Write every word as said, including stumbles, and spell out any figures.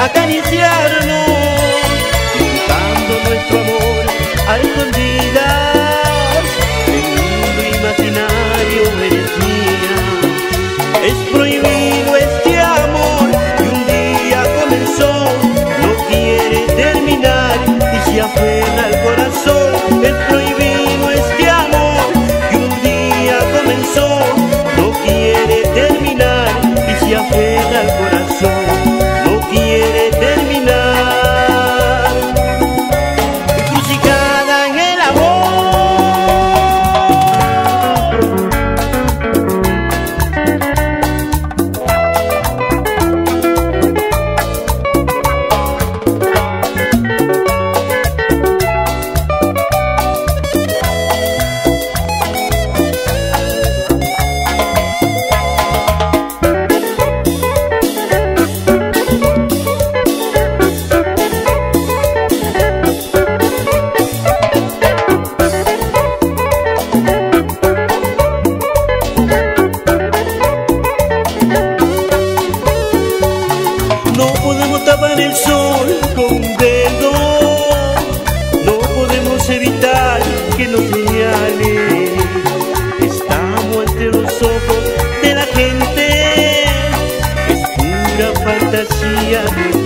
acariciarnos, pintando nuestro amor a escondidas. El mundo imaginario eres mía, es prohibido este amor que un día comenzó, no quiere terminar y se aferra al corazón. Es prohibido este amor que un día comenzó, no quiere terminar y se aferra al corazón. Quiere terminar, crucificada en el amor. Ojos de la gente, es pura fantasía.